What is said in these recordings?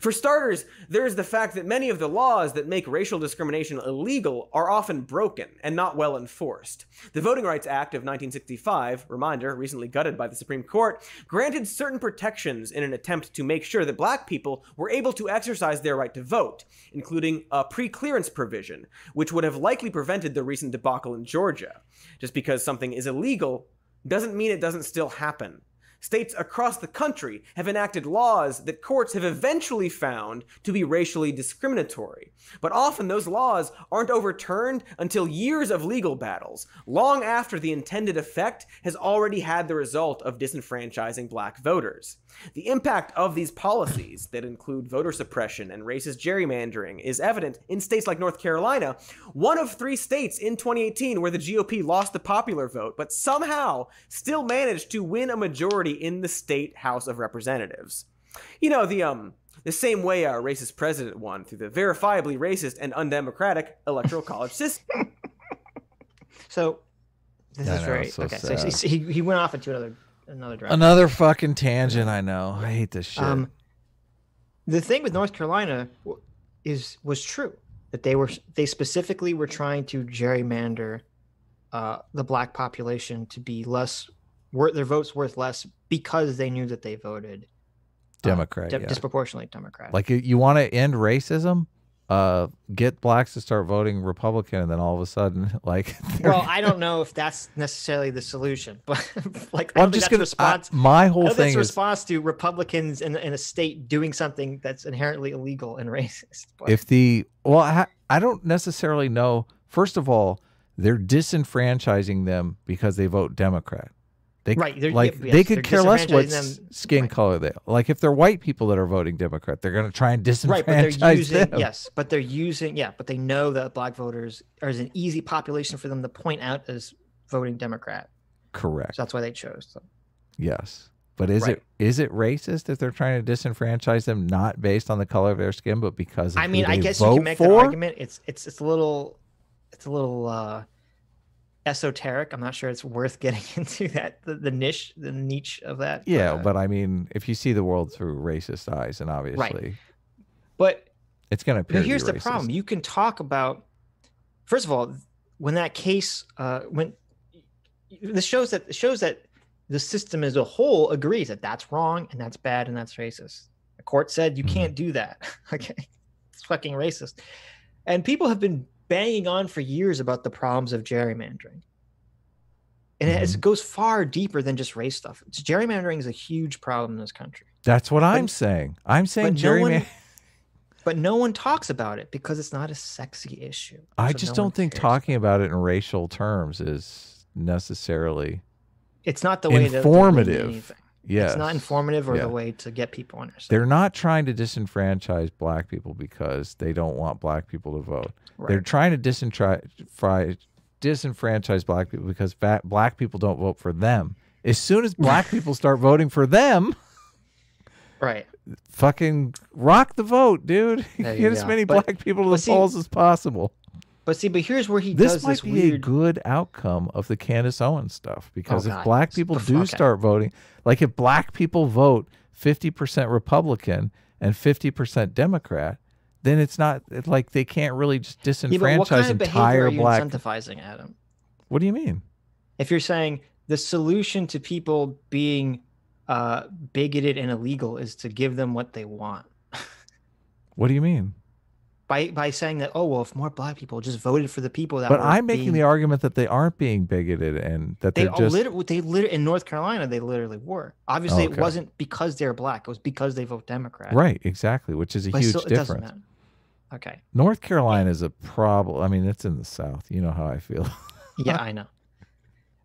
For starters, there is the fact that many of the laws that make racial discrimination illegal are often broken and not well enforced. The Voting Rights Act of 1965, reminder, recently gutted by the Supreme Court, granted certain protections in an attempt to make sure that black people were able to exercise their right to vote, including a pre-clearance provision, which would have likely prevented the recent debacle in Georgia. Just because something is illegal doesn't mean it doesn't still happen. States across the country have enacted laws that courts have eventually found to be racially discriminatory. But often those laws aren't overturned until years of legal battles, long after the intended effect has already had the result of disenfranchising black voters. The impact of these policies that include voter suppression and racist gerrymandering is evident in states like North Carolina, one of three states in 2018 where the GOP lost the popular vote, but somehow still managed to win a majority in the state House of Representatives. You know, the same way our racist president won, through the verifiably racist and undemocratic electoral college system. So this is right. So okay, sad. So he went off into another direction. Another fucking tangent. I know. I hate this shit. The thing with North Carolina was true that they specifically were trying to gerrymander the black population to be less. Their votes worth less because they knew that they voted Democrat, disproportionately Democrat. Like, you want to end racism, get blacks to start voting Republican, and then all of a sudden, like, well, I don't know if that's necessarily the solution, but like, well, I'm just going to response. My whole thing is response to Republicans in a state doing something that's inherently illegal and racist. But. I don't necessarily know. First of all, they're disenfranchising them because they vote Democrat. They, right, like they could care less what skin color they are. Like, if they're white people that are voting Democrat, they're going to try and disenfranchise them. Yes, but they're using, but they know that black voters are an easy population for them to point out as voting Democrat. Correct. So that's why they chose them. Yes, but is it racist if they're trying to disenfranchise them not based on the color of their skin, but because of I guess you can make that argument. It's a little esoteric. I'm not sure it's worth getting into that the niche of that. Yeah, but I mean, if you see the world through racist eyes, and obviously, but it's going to appear. Here's the problem: you can talk about. First of all, when that case, when this shows that the system as a whole agrees that that's wrong and that's bad and that's racist. The court said you can't do that. Okay, it's fucking racist, and people have been banging on for years about the problems of gerrymandering. And it goes far deeper than just race stuff. Gerrymandering is a huge problem in this country. That's what I'm saying. I'm saying gerrymandering. But no one talks about it because it's not a sexy issue. I just don't think talking about it in racial terms is necessarily informative. Yes. It's not informative or the way to get people on their side. They're not trying to disenfranchise black people because they don't want black people to vote. Right. They're trying to disenfranchise black people because black people don't vote for them. As soon as black people start voting for them, fucking rock the vote, dude. Get as many black people to the polls as possible. But here's where he does this weird... This might be a good outcome of the Candace Owens stuff, because if black people do start voting... Like, if black people vote 50% Republican and 50% Democrat, then it's not... Like, they can't really just disenfranchise entire black... What kind of behavior are you incentivizing, Adam? What do you mean? If you're saying the solution to people being bigoted and illegal is to give them what they want. What do you mean? By saying that, oh, well, if more black people just voted for the people that... But I'm making the argument that they aren't being bigoted and that they're just... in North Carolina, they literally were. Obviously, it wasn't because they're black. It was because they vote Democrat. Right, exactly, which is a huge difference. It doesn't matter. Okay. North Carolina is a problem. I mean, it's in the South. You know how I feel. Yeah, I know.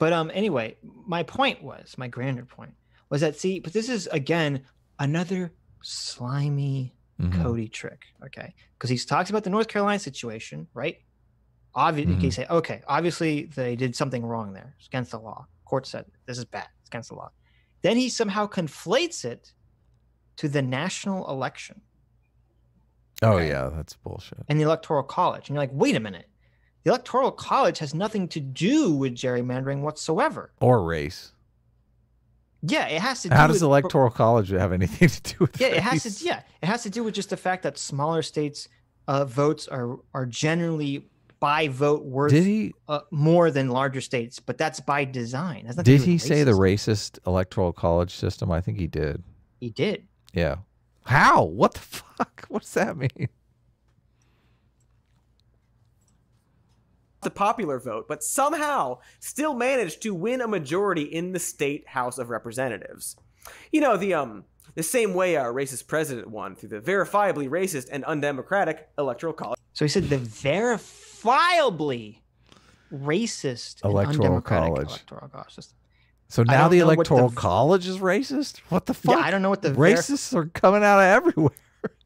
But anyway, my grander point was that, but this is, again, another slimy... Cody trick, because he talks about the North Carolina situation, right? Obviously, he say, obviously they did something wrong there. It's against the law. Court said this is bad. It's against the law. Then he somehow conflates it to the national election. Oh yeah, that's bullshit. And the Electoral College, and you're like, wait a minute, the Electoral College has nothing to do with gerrymandering whatsoever, or race. Yeah, it has to do. How does electoral college have anything to do with? Yeah, race? It has to. Yeah, it has to do with just the fact that smaller states' votes are generally by vote worth more than larger states, but that's by design. That's not did he say the racist electoral college system? I think he did. He did. Yeah. How? What the fuck? What's that mean? The popular vote, but somehow still managed to win a majority in the state House of Representatives. You know, the same way our racist president won, through the verifiably racist and undemocratic electoral college. So he said the verifiably racist electoral college. Electoral college. So now the electoral college is racist? What the fuck? Yeah, I don't know what the racists are coming out of everywhere.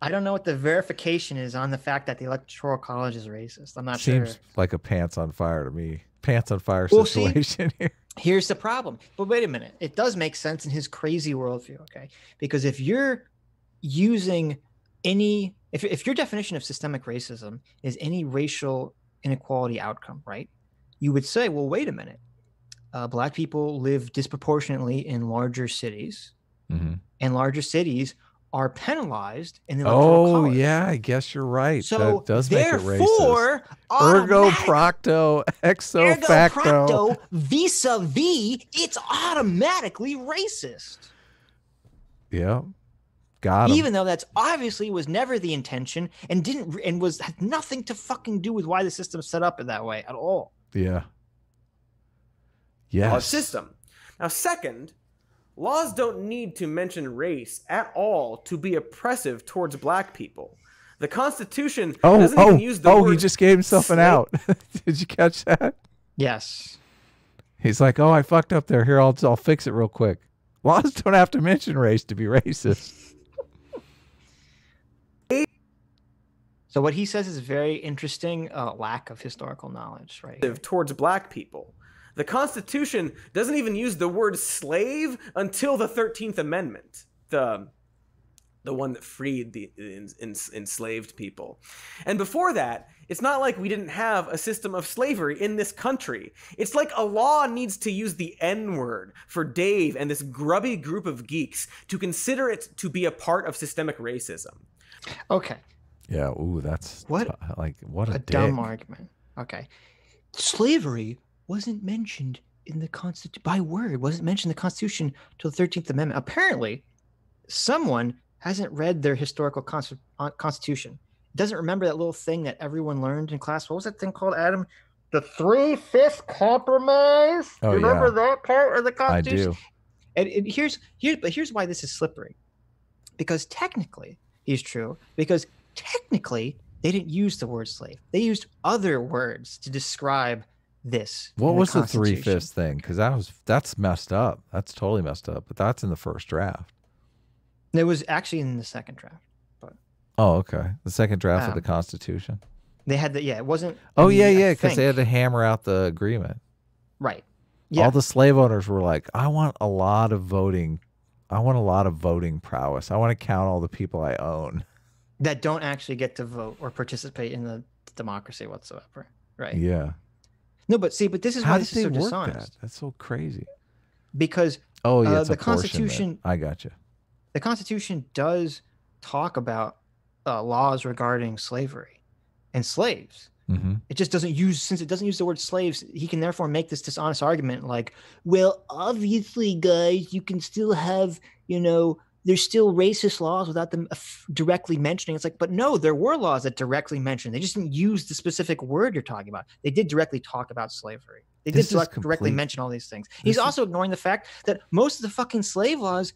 I don't know what the verification is on the fact that the electoral college is racist. I'm not sure. Seems like a pants on fire to me. Pants on fire situation here. Here's the problem. But wait a minute. It does make sense in his crazy worldview, okay? Because if you're using any – if your definition of systemic racism is any racial inequality outcome, right, you would say, well, wait a minute. Black people live disproportionately in larger cities, and larger cities – are penalized in the electoral college. Yeah, I guess you're right. So that does make it racist. Ergo procto, exo facto. Ergo procto, vis-a-vis, it's automatically racist. Yeah, got him. Even though that's obviously was never the intention and didn't and was had nothing to fucking do with why the system's set up in that way at all. Yeah. Yes. System. Now, second. Laws don't need to mention race at all to be oppressive towards black people. The Constitution doesn't even use the word. He just gave himself an out. Did you catch that? Yes. He's like, oh, I fucked up there. Here, I'll fix it real quick. Laws don't have to mention race to be racist. So what he says is a very interesting lack of historical knowledge, right? Towards black people. The Constitution doesn't even use the word slave until the 13th Amendment, the one that freed the enslaved people. And before that, it's not like we didn't have a system of slavery in this country. It's like a law needs to use the N-word for Dave and this grubby group of geeks to consider it to be a part of systemic racism. Okay. Yeah, ooh, that's like, what a dumb argument. Okay. Slavery wasn't mentioned in the Constitution, by word, wasn't mentioned in the Constitution till the 13th Amendment. Apparently, someone hasn't read their historical Constitution. Doesn't remember that little thing that everyone learned in class. What was that thing called, Adam? The three-fifths compromise? Oh, remember that part of the Constitution? I do. And here's why this is slippery. Because technically, he's true, because technically, they didn't use the word slave. They used other words to describe this. What was the three-fifths thing? Because that's messed up. That's totally messed up. But that's in the first draft. It was actually in the second draft. But okay, the second draft of the Constitution. They had the it wasn't. Oh yeah, yeah, because they had to hammer out the agreement. Right. Yeah. All the slave owners were like, I want a lot of voting. I want a lot of voting prowess. I want to count all the people I own that don't actually get to vote or participate in the democracy whatsoever. Right. Yeah. No, but see, but this is why this is so dishonest. That's so crazy. Because the Constitution. I gotcha. The Constitution does talk about laws regarding slavery and slaves. It just doesn't use, since it doesn't use the word slaves, he can therefore make this dishonest argument like, well, obviously, guys, you can still have, you know, there's still racist laws without them directly mentioning. It's like, but no, there were laws that directly mentioned. They just didn't use the specific word you're talking about. They did directly talk about slavery. They did directly mention all these things. He's also ignoring the fact that most of the fucking slave laws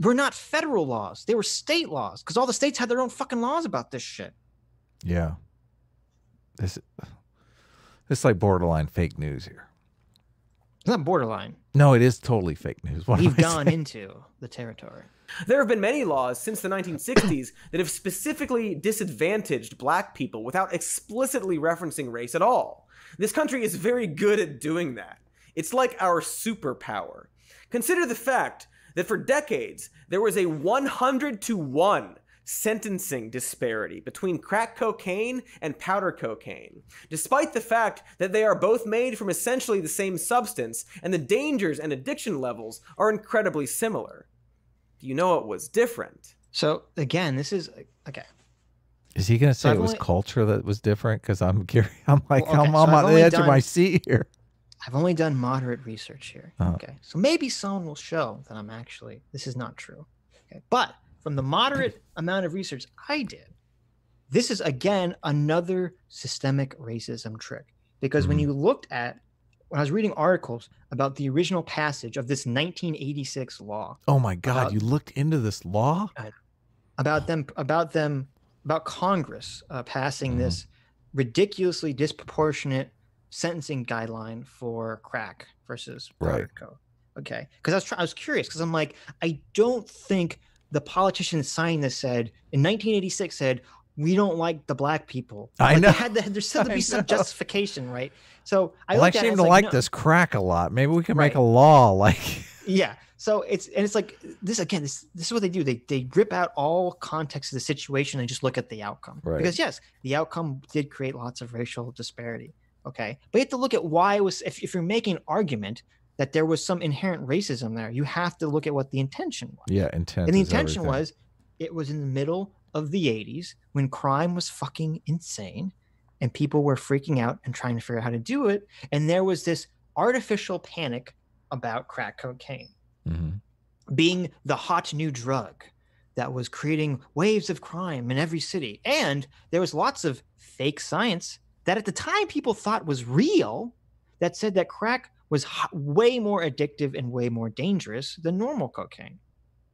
were not federal laws. They were state laws because all the states had their own fucking laws about this shit. Yeah. It's like borderline fake news here. It's not borderline. No, it is totally fake news. We've gone into the territory. There have been many laws since the 1960s that have specifically disadvantaged black people without explicitly referencing race at all. This country is very good at doing that. It's like our superpower. Consider the fact that for decades, there was a 100 to 1 sentencing disparity between crack cocaine and powder cocaine, despite the fact that they are both made from essentially the same substance and the dangers and addiction levels are incredibly similar. You know it was different. So again, this is, okay. Is he going to say it was culture that was different? Because I'm curious. I'm like, I'm on the edge of my seat here. I've only done moderate research here. Okay. So maybe someone will show that I'm actually, this is not true. Okay. But from the moderate amount of research I did, this is again another systemic racism trick. Because when you looked at, when I was reading articles about the original passage of this 1986 law. Oh my God, you looked into this law? About Congress passing this ridiculously disproportionate sentencing guideline for crack versus powder coke. Okay, because I was curious, because I'm like, I don't think the politicians signing this said in 1986 said we don't like the black people. I know. There said to be some justification, right? So I like seem to like this crack a lot. Maybe we can make a law like. Yeah. So it's like this again. This is what they do. They rip out all context of the situation and just look at the outcome. Right. Because yes, the outcome did create lots of racial disparity. Okay, but you have to look at why it was. If you're making an argument that there was some inherent racism there, you have to look at what the intention was. Yeah, intent. And the intention was, it was in the middle of the 80s when crime was fucking insane, and people were freaking out and trying to figure out how to do it, and there was this artificial panic about crack cocaine being the hot new drug that was creating waves of crime in every city. And there was lots of fake science that at the time people thought was real that said that crack was way more addictive and way more dangerous than normal cocaine.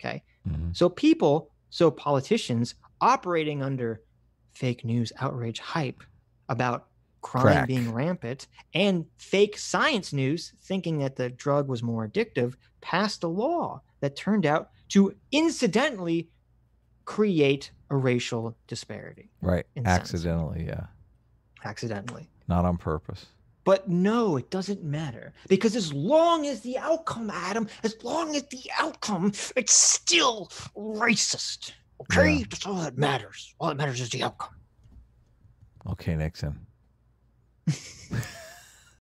Okay. So politicians operating under fake news outrage hype about crime being rampant and fake science news thinking that the drug was more addictive passed a law that turned out to incidentally create a racial disparity. Right. Accidentally. Yeah. Accidentally. Not on purpose. But no, it doesn't matter, because as long as the outcome, Adam, as long as the outcome, it's still racist. Okay? Yeah. That's all that matters. All that matters is the outcome. Okay, Nixon.